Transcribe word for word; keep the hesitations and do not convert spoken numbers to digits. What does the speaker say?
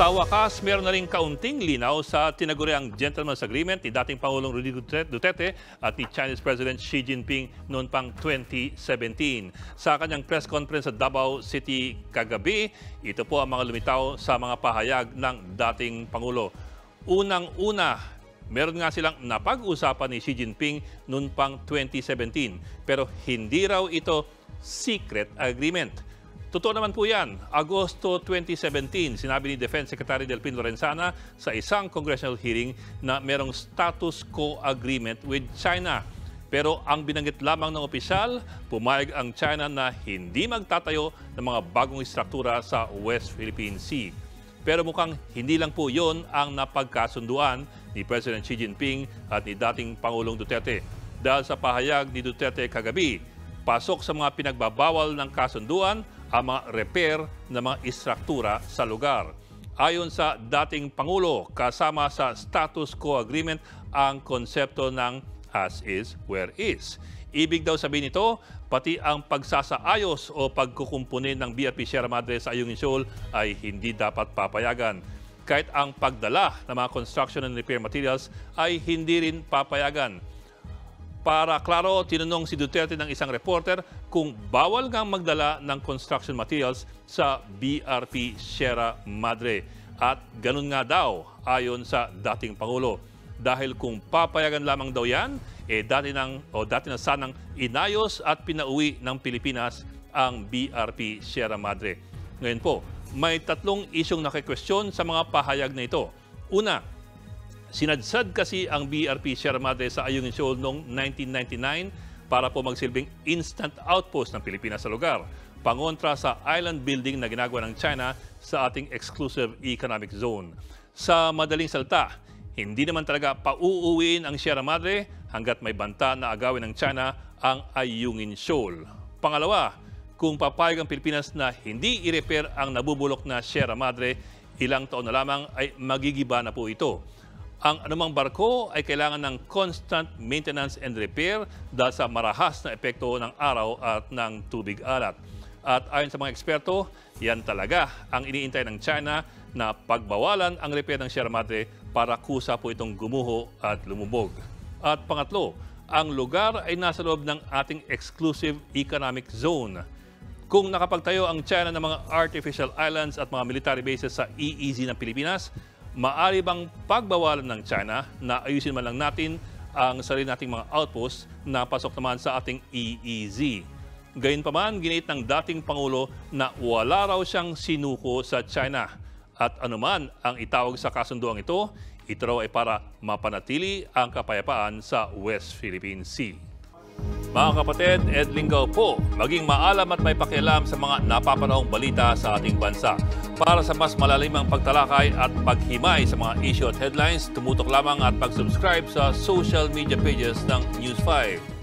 Sa wakas, meron na rin kaunting linaw sa tinaguriang Gentleman's Agreement ni dating Pangulong Rodrigo Duterte at ni Chinese President Xi Jinping noon pang twenty seventeen. Sa kanyang press conference sa Davao City kagabi, ito po ang mga lumitaw sa mga pahayag ng dating Pangulo. Unang-una, meron nga silang napag-usapan ni Xi Jinping noon pang twenty seventeen, pero hindi raw ito secret agreement. Totoo naman po yan. Agosto twenty seventeen, sinabi ni Defense Secretary Delfin Lorenzana sa isang congressional hearing na merong status quo agreement with China. Pero ang binanggit lamang ng opisyal, pumayag ang China na hindi magtatayo ng mga bagong istruktura sa West Philippine Sea. Pero mukhang hindi lang po yon ang napagkasunduan ni President Xi Jinping at ni dating Pangulong Duterte. Dahil sa pahayag ni Duterte kagabi, pasok sa mga pinagbabawal ng kasunduan ang mga repair ng mga istruktura sa lugar. Ayon sa dating Pangulo, kasama sa status quo agreement ang konsepto ng as is, where is. Ibig daw sabihin nito, pati ang pagsasaayos o pagkukumpunin ng B R P Sierra Madre sa Ayungin Shoal ay hindi dapat papayagan. Kahit ang pagdala ng mga construction and repair materials ay hindi rin papayagan. Para klaro, tinanong si Duterte ng isang reporter kung bawal ngang magdala ng construction materials sa B R P Sierra Madre. At ganun nga daw ayon sa dating Pangulo. Dahil kung papayagan lamang daw yan, eh dati, nang, o dati na sanang inayos at pinauwi ng Pilipinas ang B R P Sierra Madre. Ngayon po, may tatlong isyong nakikwestiyon sa mga pahayag na ito. Una, sinadsad kasi ang B R P Sierra Madre sa Ayungin Shoal noong nineteen ninety-nine para po magsilbing instant outpost ng Pilipinas sa lugar, pangontra sa island building na ginagawa ng China sa ating Exclusive Economic Zone. Sa madaling salta, hindi naman talaga pauuwiin ang Sierra Madre hanggat may banta na agawin ng China ang Ayungin Shoal. Pangalawa, kung papayag ang Pilipinas na hindi i-repair ang nabubulok na Sierra Madre, ilang taon na lamang ay magigiba na po ito. Ang anumang barko ay kailangan ng constant maintenance and repair dahil sa marahas na epekto ng araw at ng tubig alat. At ayon sa mga eksperto, yan talaga ang iniintay ng China na pagbawalan ang repair ng Sierra Madre para kusa po itong gumuho at lumubog. At pangatlo, ang lugar ay nasa loob ng ating Exclusive Economic Zone. Kung nakapagtayo ang China ng mga artificial islands at mga military bases sa E E Z ng Pilipinas, maari bang pagbawalan ng China na ayusin man lang natin ang sarili nating mga outposts na pasok naman sa ating E E Z? Gayunpaman, ginit ng dating Pangulo na wala raw siyang sinuko sa China. At anuman ang itawag sa kasunduang ito, ito raw ay para mapanatili ang kapayapaan sa West Philippine Sea. Mga kapatid, Ed Lingao po, maging maalam at may pakialam sa mga napapanahong balita sa ating bansa. Para sa mas malalimang pagtalakay at paghimay sa mga issue at headlines, tumutok lamang at mag-subscribe sa social media pages ng News five.